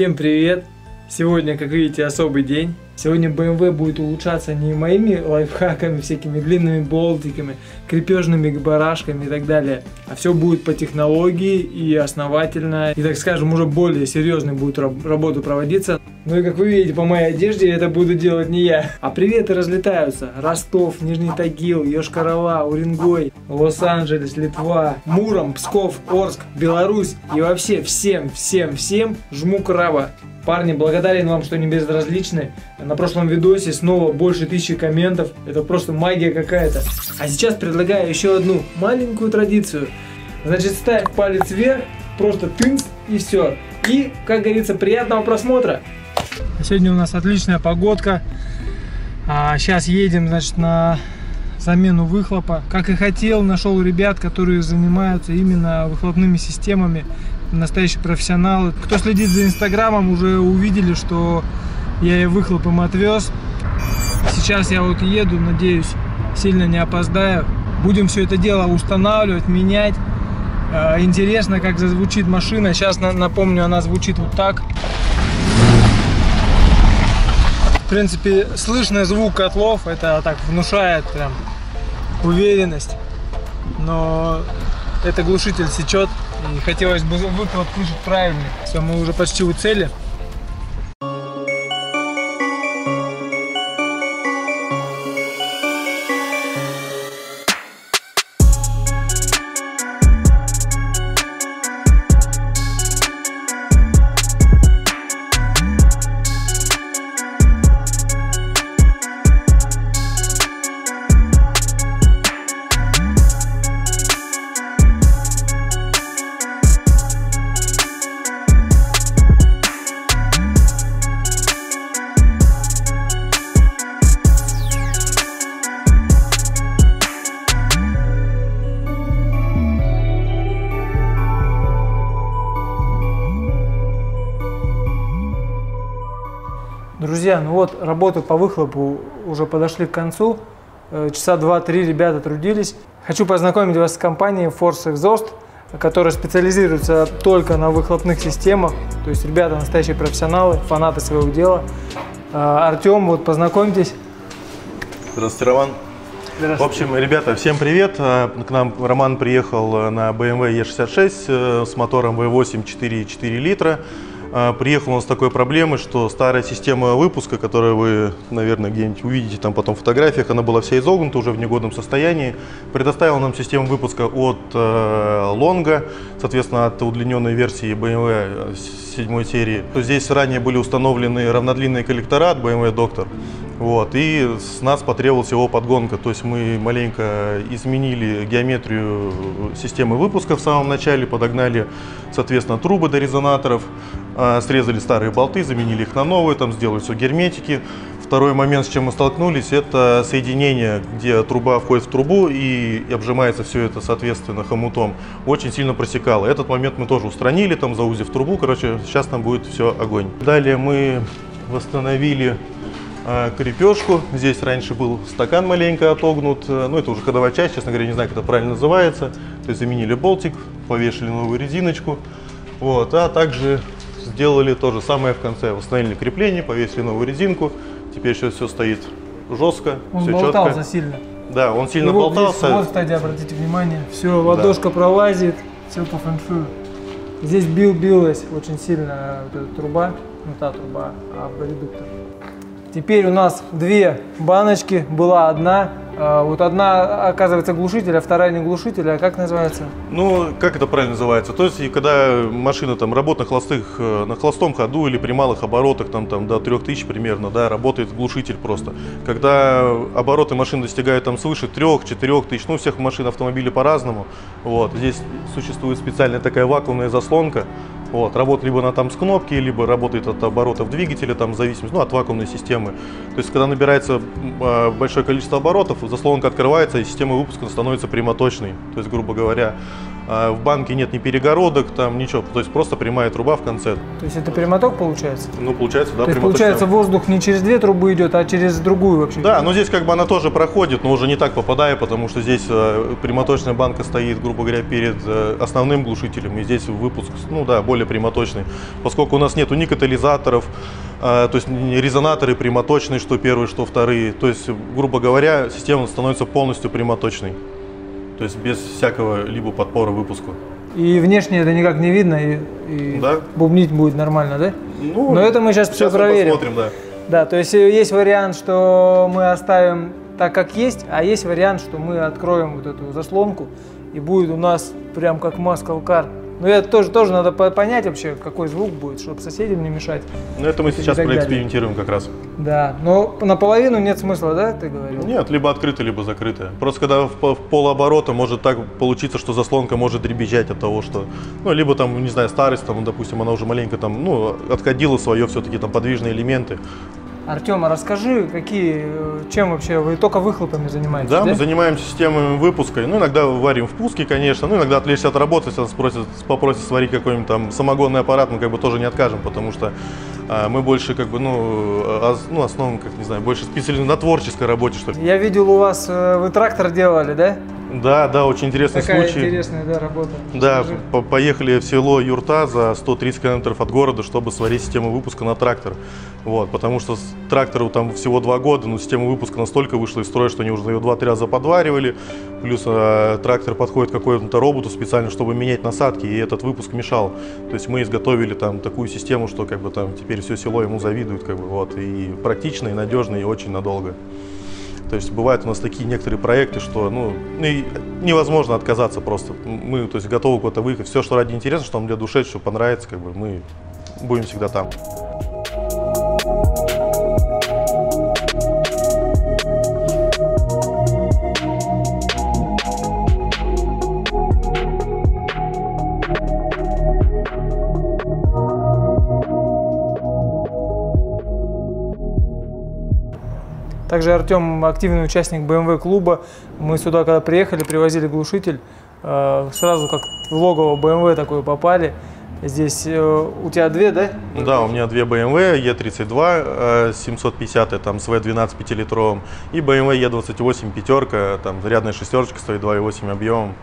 Всем привет! Сегодня, как видите, особый день. Сегодня BMW будет улучшаться не моими лайфхаками, всякими длинными болтиками, крепежными барашками и так далее, а все будет по технологии и основательно, и, так скажем, уже более серьезной будет работа проводиться. Ну и как вы видите по моей одежде, это буду делать не я. А приветы разлетаются: Ростов, Нижний Тагил, Йошкар-Ола, Уренгой, Лос-Анджелес, Литва, Муром, Псков, Орск, Беларусь. И вообще всем жму крава. Парни, благодарен вам, что не безразличны. На прошлом видосе снова больше 1000 комментов. Это просто магия какая-то. А сейчас предлагаю еще одну маленькую традицию. Значит, ставь палец вверх, просто тынц и все. И, как говорится, приятного просмотра. Сегодня у нас отличная погодка. Сейчас едем, значит, на замену выхлопа. Как и хотел, нашел ребят, которые занимаются именно выхлопными системами. Настоящие профессионалы. Кто следит за инстаграмом, уже увидели, что я и выхлоп им отвез. Сейчас я вот еду, надеюсь, сильно не опоздаю. Будем все это дело устанавливать, менять. Интересно, как зазвучит машина. Сейчас, напомню, она звучит вот так. В принципе, слышный звук котлов. Это так внушает прям уверенность. Но это глушитель сечет. И хотелось бы выхлоп слышать правильно. Все, мы уже почти у цели. Друзья, ну вот, работы по выхлопу уже подошли к концу. Часа 2-3 ребята трудились. Хочу познакомить вас с компанией Force Exhaust, которая специализируется только на выхлопных системах. То есть ребята настоящие профессионалы, фанаты своего дела. Артем, вот познакомьтесь. Здравствуйте, Роман. В общем, ребята, всем привет. К нам Роман приехал на BMW e66 с мотором V8 4,4 литра. Приехал он с такой проблемой, что старая система выпуска, которую вы, наверное, где-нибудь увидите там потом в фотографиях, она была вся изогнута, уже в негодном состоянии. Предоставил нам систему выпуска от Лонга, соответственно, от удлиненной версии BMW 7 серии. Здесь ранее были установлены равнодлинные коллектора от BMW Doctor. Вот, и с нас потребовалась его подгонка, то есть мы маленько изменили геометрию системы выпуска в самом начале, подогнали, соответственно, трубы до резонаторов, срезали старые болты, заменили их на новые, там сделали все герметики. Второй момент, с чем мы столкнулись, это соединение, где труба входит в трубу и обжимается все это, соответственно, хомутом. Очень сильно просекало. Этот момент мы тоже устранили, там заузив трубу, короче, сейчас там будет все огонь. Далее мы восстановили крепежку. Здесь раньше был стакан маленько отогнут, но это уже ходовая часть, честно говоря, не знаю, как это правильно называется. То есть заменили болтик, повешали новую резиночку, вот, а также сделали то же самое в конце. Восстановили крепление, повесили новую резинку, теперь сейчас все стоит жестко, он все четко. Он болтался сильно. Да, он сильно болтался. Вот, кстати, обратите внимание, все, ладошка пролазит, все по фэншую. Здесь билась очень сильно вот эта труба, не та труба, а редуктор. Теперь у нас две баночки, была одна, вот одна, оказывается, глушитель, а вторая не глушитель, а как называется? Ну, как это правильно называется? То есть, когда машина там работает на холостом ходу или при малых оборотах, там до 3000 примерно, да, работает глушитель просто. Когда обороты машины достигают там свыше 3–4 тысяч, ну, у всех машин, автомобилей по-разному, вот, здесь существует специальная такая вакуумная заслонка. Вот, работает либо она там с кнопки, либо работает от оборотов двигателя, там, в зависимости, ну, от вакуумной системы. То есть, когда набирается большое количество оборотов, заслонка открывается, и система выпуска становится прямоточной. То есть, грубо говоря, в банке нет ни перегородок, там ничего, то есть просто прямая труба в конце. То есть это прямоток получается? Ну, получается, да, прямоток. Получается, воздух не через две трубы идет, а через другую вообще? Да, но здесь как бы она тоже проходит, но уже не так попадая, потому что здесь прямоточная банка стоит, грубо говоря, перед основным глушителем, и здесь выпуск, ну да, более прямоточный. Поскольку у нас нету ни катализаторов, то есть резонаторы прямоточные, что первые, что вторые, то есть, грубо говоря, система становится полностью прямоточной. То есть без всякого либо подпора выпуску. И внешне это никак не видно, да? Бубнить будет нормально, да? Ну, но это мы сейчас все проверим. Посмотрим, да. Да, то есть есть вариант, что мы оставим так, как есть, а есть вариант, что мы откроем вот эту заслонку, и будет у нас прям как muscle car. Но это тоже надо понять вообще, какой звук будет, чтобы соседям не мешать. Ну, это мы сейчас проэкспериментируем как раз. Да, но наполовину нет смысла, да, ты говорил? Нет, либо открытая, либо закрытая. Просто когда в полоборота может так получиться, что заслонка может дребезжать от того, что, ну, либо там, не знаю, старость, там, допустим, она уже маленько там, ну, отходила свое все-таки там подвижные элементы. Артем, а расскажи, чем вообще вы только выхлопами занимаетесь? Да, мы занимаемся системами выпуска. Ну, иногда варим впуски, конечно. Ну, иногда отвлечься от работы, если нас попросят сварить какой-нибудь там самогонный аппарат, мы как бы тоже не откажем, потому что мы больше как бы, ну, основном, как не знаю, больше специально на творческой работе, что ли. Я видел, у вас вы трактор делали, да? Да, очень интересный случай. Такая интересная, да, работа. Да, поехали в село Юрта за 130 километров от города, чтобы сварить систему выпуска на трактор. Вот, потому что трактору там всего 2 года, но система выпуска настолько вышла из строя, что они уже ее 2-3 раза подваривали. Плюс трактор подходит к какому-то роботу специально, чтобы менять насадки, и этот выпуск мешал. То есть мы изготовили там такую систему, что как бы там теперь все село ему завидует, как бы, вот, и практично, и надежно, и очень надолго. То есть бывают у нас такие некоторые проекты, что, ну, невозможно отказаться просто. Мы, то есть, готовы куда-то выехать. Все, что ради интереса, что нам для души, что понравится, как бы, мы будем всегда там. Также Артем активный участник BMW клуба. Мы сюда, когда приехали, привозили глушитель. Сразу как в логово BMW такое попали. Здесь у тебя 2, да? Да, у меня 2 BMW e32 750 там, с V12 5-литровым и BMW e28 пятерка, там зарядная шестерочка стоит 2,8 объемом.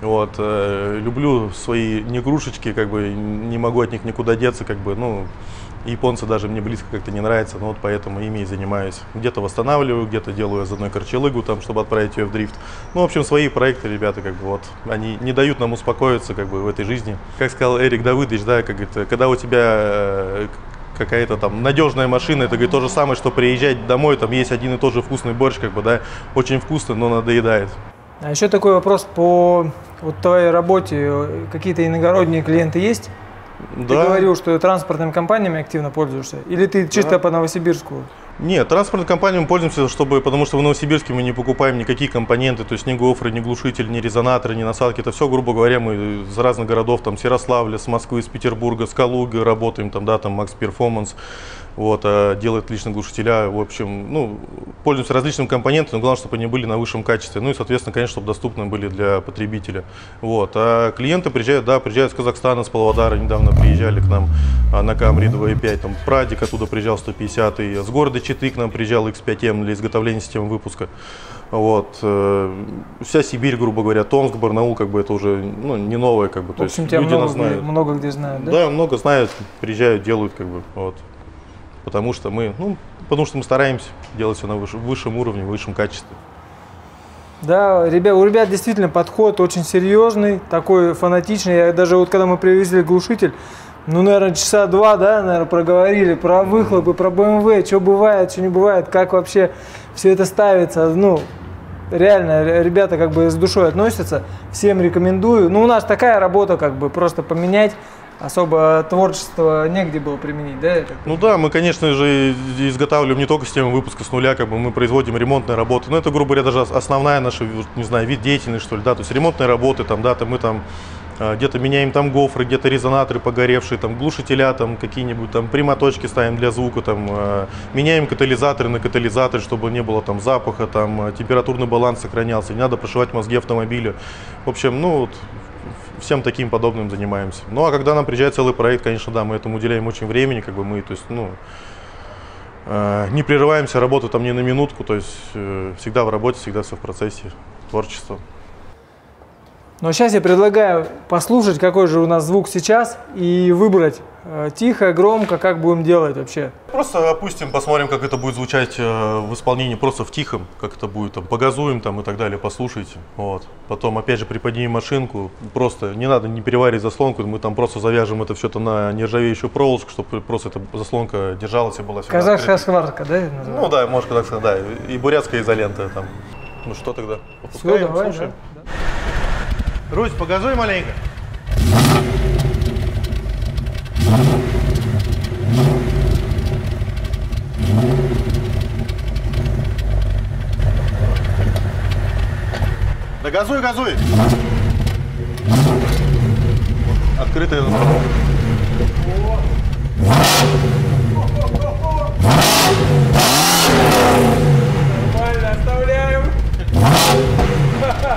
Вот, люблю свои негрушечки, как бы не могу от них никуда деться, как бы, ну. Японцы даже мне близко как-то не нравятся, но вот поэтому ими и занимаюсь. Где-то восстанавливаю, где-то делаю из одной корчелыгу, там, чтобы отправить ее в дрифт. Ну, в общем, свои проекты, ребята, как бы вот, они не дают нам успокоиться, как бы, в этой жизни. Как сказал Эрик Давыдович, да, как говорит, когда у тебя какая-то там надежная машина, это, говорит, то же самое, что приезжать домой, там есть один и тот же вкусный борщ, как бы, да, очень вкусный, но надоедает. А еще такой вопрос по вот твоей работе. Какие-то иногородние клиенты есть? Ты говорил, что транспортными компаниями активно пользуешься? Или ты чисто по Новосибирску? Нет, транспортными компаниями пользуемся, потому что в Новосибирске мы не покупаем никакие компоненты, то есть ни гофры, ни глушитель, ни резонаторы, ни насадки. Это все, грубо говоря, мы из разных городов, там, с Ярославля, с Москвы, с Петербурга, с Калуги работаем, там, да, там, Max Performance, вот, делает личные глушителя, в общем, ну, пользуемся различными компонентами, но главное, чтобы они были на высшем качестве, ну и, соответственно, конечно, чтобы доступны были для потребителя, вот. А клиенты приезжают, да, приезжают с Казахстана, с Павлодара, недавно приезжали к нам на Камри 2.5, там, Прадик оттуда приезжал 150-й, с города Читы к нам приезжал X5M для изготовления системы выпуска. Вот. Вся Сибирь, грубо говоря, Томск, Барнаул, как бы это уже, ну, не новое, как бы. То есть люди нас знают. Много где знают, да? Да, много знают, приезжают, делают, как бы, вот. Потому что мы, ну, потому что мы стараемся делать все на высшем уровне, высшем качестве. Да, ребят, у ребят действительно подход очень серьезный, такой фанатичный. Я даже вот когда мы привезли глушитель, ну, наверное, часа 2, да, наверное, проговорили про выхлопы, про BMW, что бывает, что не бывает, как вообще все это ставится. Ну, реально, ребята как бы с душой относятся, всем рекомендую. Ну, у нас такая работа, как бы, просто поменять. Особо творчество негде было применить, да? Ну да, мы, конечно же, изготавливаем не только систему выпуска с нуля, как бы мы производим ремонтные работы. Но это, грубо говоря, даже основная наша, не знаю, вид деятельности, что ли, да, то есть ремонтные работы, там, да, то мы там где-то меняем там гофры, где-то резонаторы погоревшие, там глушителя, там какие-нибудь там прямоточки ставим для звука, там меняем катализаторы на катализаторы, чтобы не было там запаха, там температурный баланс сохранялся, не надо прошивать мозги автомобиля. В общем, ну вот. всем таким подобным занимаемся. Ну а когда нам приезжает целый проект, конечно, да, мы этому уделяем очень времени, как бы мы, то есть, ну, не прерываемся, работу там ни на минутку, то есть всегда в работе, всегда все в процессе творчества. Ну а сейчас я предлагаю послушать, какой же у нас звук сейчас, и выбрать тихо, громко, как будем делать вообще. Просто опустим, посмотрим, как это будет звучать в исполнении, просто в тихом, как это будет, там, погазуем там и так далее, послушайте. Вот. Потом опять же приподнимем машинку, просто не надо не переваривать заслонку, мы там просто завяжем это все-то на нержавеющую проволочку, чтобы просто эта заслонка держалась и была всегда открыта. Казахская сварка, да? Ну да, может, казахская, да, и бурятская изолента там. Ну что тогда, попускаем, все, давай, слушаем. Да. Русь, погазуй маленько. Да газуй, газуй. Открытая заслонка. Нормально, оставляем.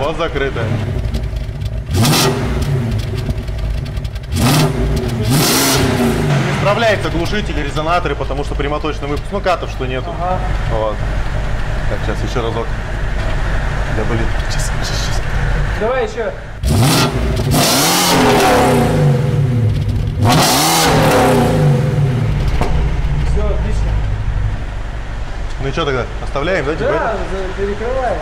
Вот закрытая. Не справляется глушители, резонаторы, потому что прямоточный выпуск, ну катов что нету. Ага. Вот. Так, сейчас еще разок. Да блин, сейчас. Давай еще. Все, отлично. Ну и что тогда? Оставляем, да? Да, перекрываем.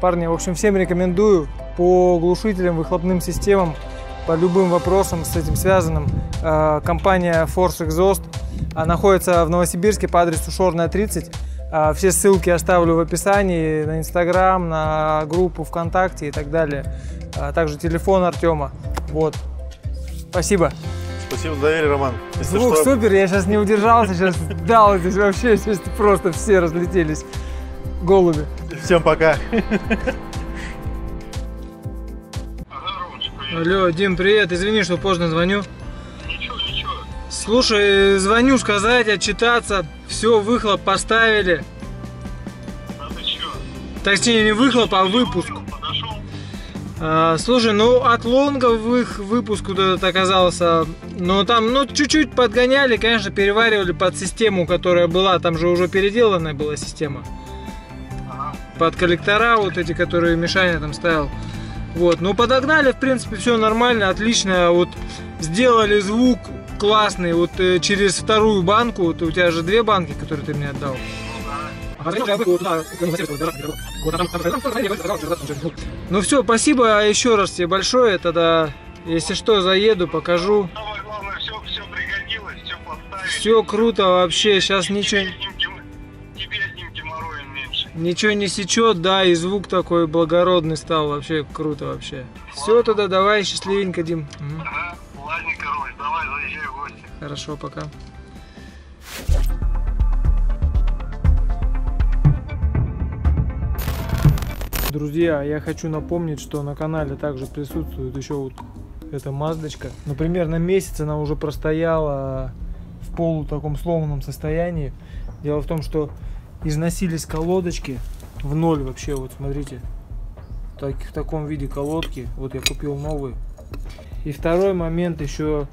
Парни, в общем, всем рекомендую по глушителям, выхлопным системам, по любым вопросам с этим связанным. Компания Force Exhaust находится в Новосибирске по адресу Шорная, 30. Все ссылки оставлю в описании, на Инстаграм, на группу ВКонтакте и так далее. Также телефон Артема. Вот. Спасибо. Спасибо за доверие, Роман. Если звук что... супер, я сейчас не удержался, сейчас дал здесь вообще, сейчас просто все разлетелись. Голуби. Всем пока. Алло, Дим, привет. Извини, что поздно звоню. Слушай, звоню сказать, отчитаться, все, выхлоп поставили. А ты чё? Точнее, не выхлоп, а выпуск. Слушай, ну от лонга выпуск куда-то оказался, но там, ну чуть-чуть подгоняли, конечно, переваривали под систему, которая была, там же уже переделанная была система. Ага. Под коллектора вот эти, которые Мишаня там ставил. Вот, ну подогнали, в принципе, все нормально, отлично, вот сделали звук классный, вот через вторую банку, вот, у тебя же две банки, которые ты мне отдал. Ну все, спасибо еще раз тебе большое, тогда, если что, заеду, покажу. Самое главное, все пригодилось, все поставили. Все круто вообще, сейчас ничего... Ничего не сечет, да, и звук такой благородный стал, вообще круто вообще. Все, тогда давай, счастливенько, Дим. Ладно, король, давай, заезжай в гости. Хорошо, пока. Друзья, я хочу напомнить, что на канале также присутствует еще вот эта маздочка. Например, на месяц она уже простояла в полутаком сломанном состоянии. Дело в том, что износились колодочки в ноль вообще, вот смотрите. В таком виде колодки, вот я купил новые. И второй момент, еще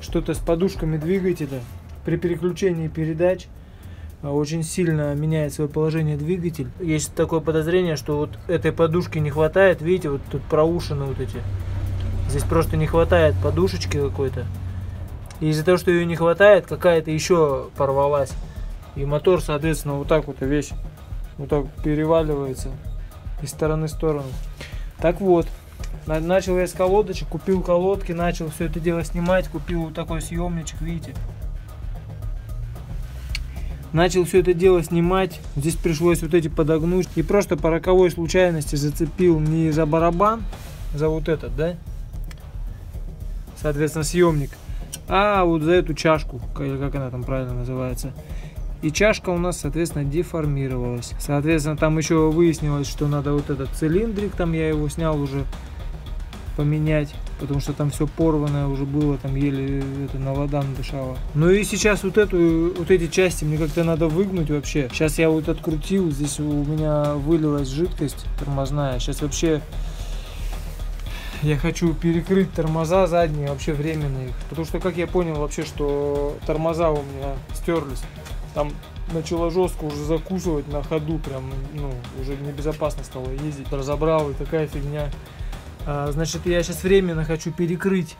что-то с подушками двигателя. При переключении передач очень сильно меняет свое положение двигатель. Есть такое подозрение, что вот этой подушки не хватает. Видите, вот тут проушины вот эти. Здесь просто не хватает подушечки какой-то. И из-за того, что ее не хватает, какая-то еще порвалась. И мотор, соответственно, вот так вот вещь вот так переваливается из стороны в сторону. Так вот. Начал я с колодочек, купил колодки, начал все это дело снимать, купил вот такой съемничек, видите. Начал все это дело снимать, здесь пришлось вот эти подогнуть. И просто по роковой случайности зацепил не за барабан, за вот этот, да? Соответственно, съемник. А вот за эту чашку, как она там правильно называется. и чашка у нас, соответственно, деформировалась. Соответственно, там еще выяснилось, что надо вот этот цилиндрик, там я его снял уже, поменять, потому что там все порванное уже было, там еле это на ладан дышало. Ну и сейчас вот эти части мне как-то надо выгнуть вообще. Сейчас я вот открутил, здесь у меня вылилась жидкость тормозная. Сейчас вообще я хочу перекрыть тормоза задние, вообще временно их. Потому что, как я понял вообще, что тормоза у меня стерлись. Там начала жестко уже закусывать на ходу, прям, ну, уже небезопасно стало ездить. Разобрал, и такая фигня. Значит, я сейчас временно хочу перекрыть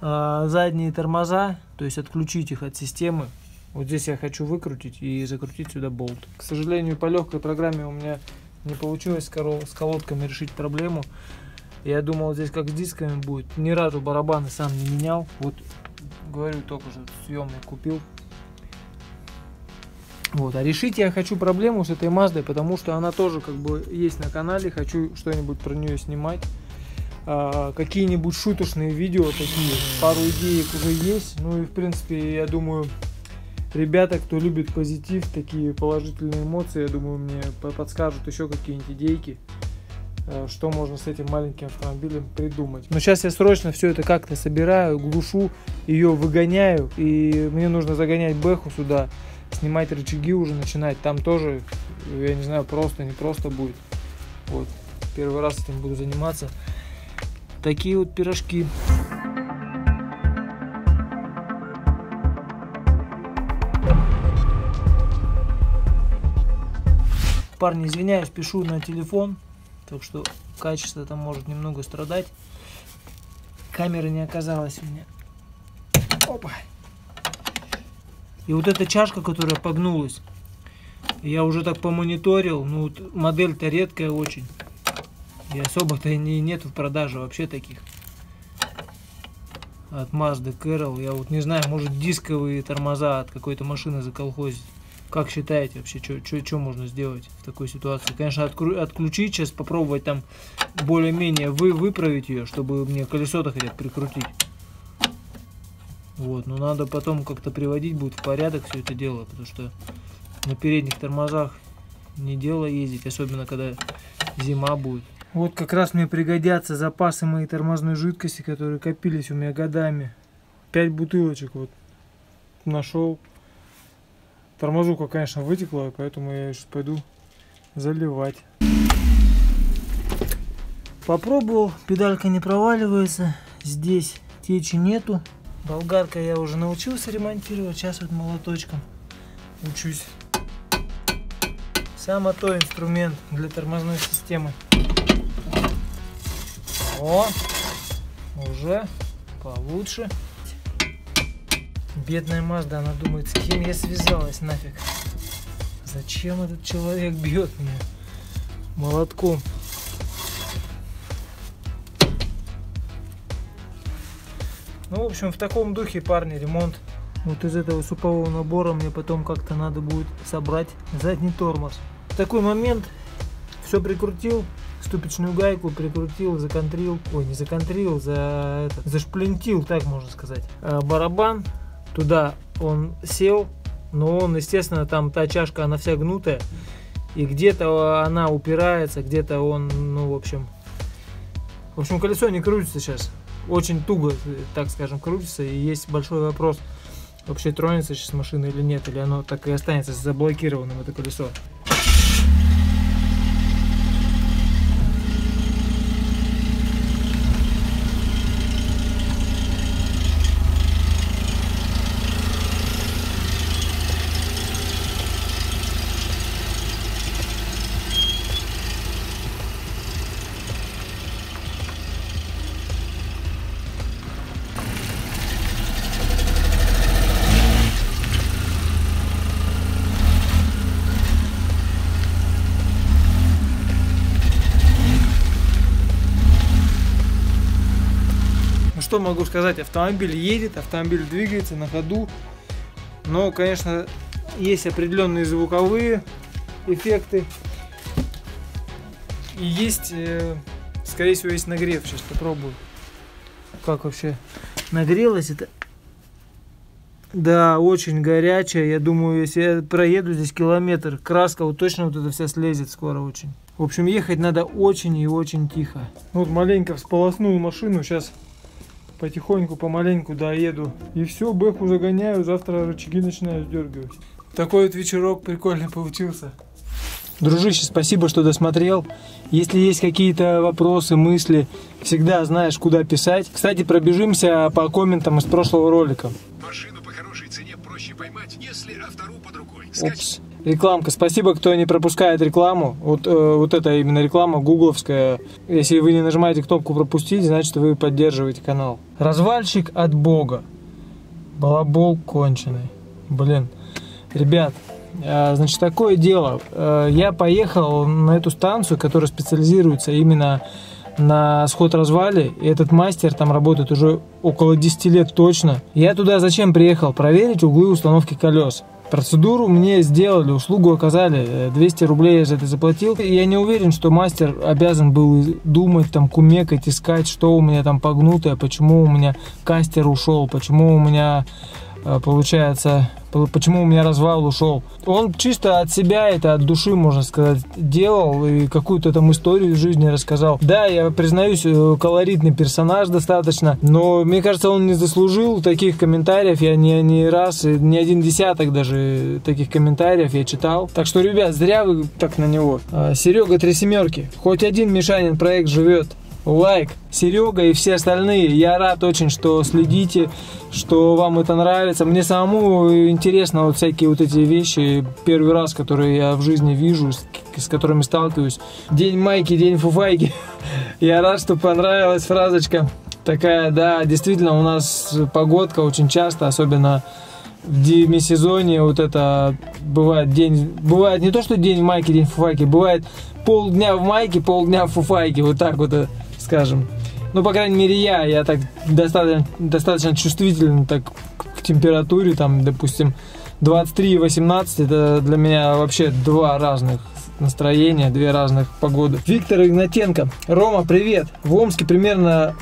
задние тормоза, то есть отключить их от системы. Вот здесь я хочу выкрутить и закрутить сюда болт. К сожалению, по легкой программе у меня не получилось с колодками решить проблему. Я думал, здесь как с дисками будет. Ни разу барабаны сам не менял. Вот, говорю, только что съемный купил. Вот. А решить я хочу проблему с этой Маздой, потому что она тоже как бы есть на канале, хочу что-нибудь про нее снимать. Какие-нибудь шуточные видео такие, пару идей уже есть. Ну и в принципе, я думаю, ребята, кто любит позитив, такие положительные эмоции, я думаю, мне подскажут еще какие-нибудь идейки, что можно с этим маленьким автомобилем придумать. Но сейчас я срочно все это как-то собираю, глушу, ее выгоняю, и мне нужно загонять бэху сюда. Снимать рычаги уже начинать, там тоже, я не знаю, просто, не просто будет. Вот, первый раз этим буду заниматься. Такие вот пирожки. Парни, извиняюсь, пишу на телефон, так что качество там может немного страдать. Камеры не оказалось у меня. Опа! И вот эта чашка, которая погнулась, я уже так помониторил, ну вот модель-то редкая очень, и особо-то нет в продаже вообще таких. От Mazda Carol, я вот не знаю, может дисковые тормоза от какой-то машины заколхозить. Как считаете вообще, что можно сделать в такой ситуации? Конечно, отключить сейчас, попробовать там более-менее выправить ее, чтобы мне колесо-то хотят прикрутить. Вот, но надо потом как-то приводить будет в порядок все это дело, потому что на передних тормозах не дело ездить, особенно когда зима будет. Вот как раз мне пригодятся запасы моей тормозной жидкости, которые копились у меня годами. 5 бутылочек вот нашел. Тормозуха, конечно, вытекла, поэтому я сейчас пойду заливать. Попробовал, педалька не проваливается, здесь течи нету. Болгарка я уже научился ремонтировать, сейчас вот молоточком учусь. Само то инструмент для тормозной системы. О, уже получше. Бедная Mazda, она думает, с кем я связалась нафиг. Зачем этот человек бьет меня молотком? Ну, в общем, в таком духе, парни, ремонт. Вот из этого супового набора мне потом как-то надо будет собрать задний тормоз. В такой момент все прикрутил, ступичную гайку прикрутил, законтрил, ой, не законтрил, зашплентил, так можно сказать. Барабан, туда он сел, но он, естественно, там та чашка, она вся гнутая, и где-то она упирается, где-то он, ну, в общем, колесо не крутится сейчас. Очень туго, так скажем, крутится, и есть большой вопрос, вообще тронется сейчас машина или нет, или оно так и останется заблокированным, это колесо. Что могу сказать, автомобиль едет, автомобиль двигается на ходу, но, конечно, есть определенные звуковые эффекты, и есть, скорее всего, есть нагрев, сейчас попробую, как вообще нагрелось это, Да, очень горячая. Я думаю, если я проеду здесь километр, краска вот точно вот эта вся слезет скоро очень. В общем, ехать надо очень и очень тихо. Вот маленько всполоснул машину. Сейчас потихоньку, помаленьку доеду. И все, бэху загоняю. Завтра рычаги начинаю сдергивать. Такой вот вечерок прикольный получился. Дружище, спасибо, что досмотрел. Если есть какие-то вопросы, мысли, всегда знаешь, куда писать. Кстати, пробежимся по комментам из прошлого ролика. Машину по хорошей цене проще поймать, если автору под рукой. Опс. Рекламка. Спасибо, кто не пропускает рекламу. Вот это именно реклама гугловская. Если вы не нажимаете кнопку «Пропустить», значит, вы поддерживаете канал. Развальщик от бога. Балабол конченый. Блин. Ребят, значит, такое дело. Я поехал на эту станцию, которая специализируется именно на сход развали. И этот мастер там работает уже около 10 лет точно. Я туда зачем приехал? Проверить углы установки колес. Процедуру мне сделали, услугу оказали. 200 рублей я за это заплатил. И я не уверен, что мастер обязан был думать, там, кумекать, искать, что у меня там погнутое, почему у меня кастер ушел, почему у меня... Получается, почему у меня развал ушел. Он чисто от себя, это от души, можно сказать, делал и какую-то там историю жизни рассказал. Да, я признаюсь, колоритный персонаж достаточно, но мне кажется, он не заслужил таких комментариев. Я не раз, не один десяток даже таких комментариев я читал. Так что, ребят, зря вы так на него. Серега 3 семерки. Хоть один Мишанин проект живет. Лайк, Серега и все остальные. Я рад очень, что следите, что вам это нравится. Мне самому интересно вот всякие вот эти вещи, первый раз, которые я в жизни вижу, с которыми сталкиваюсь. День майки, день фуфайки. Я рад, что понравилась фразочка такая, да, действительно, у нас погодка очень часто, особенно в демисезоне, вот это бывает день, бывает не то, что день майки, день фуфайки, бывает полдня в майке, полдня в фуфайке, вот так вот скажем. Ну, по крайней мере, я так достаточно чувствителен так к температуре, там, допустим, 23 и 18, это для меня вообще два разных настроения, две разных погоды. Виктор Игнатенко. Рома, привет. В Омске примерно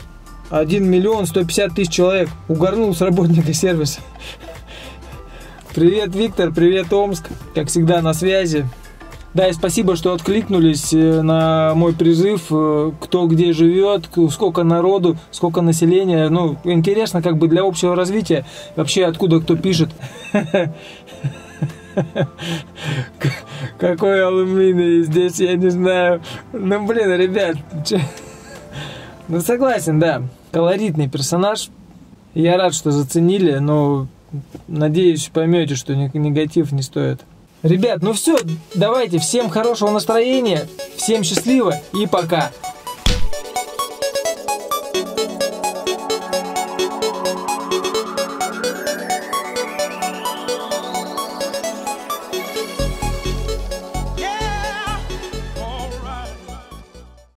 1 150 000 человек. Угорнул с работника сервиса. Привет, Виктор, привет, Омск. Как всегда, на связи. Да, и спасибо, что откликнулись на мой призыв, кто где живет, сколько народу, сколько населения. Ну, интересно, как бы для общего развития, вообще откуда кто пишет. Какой алюминий здесь, я не знаю. Ну, блин, ребят, ну, согласен, да, колоритный персонаж. Я рад, что заценили, но надеюсь, поймете, что негатив не стоит. Ребят, ну все, давайте, всем хорошего настроения, всем счастливо и пока!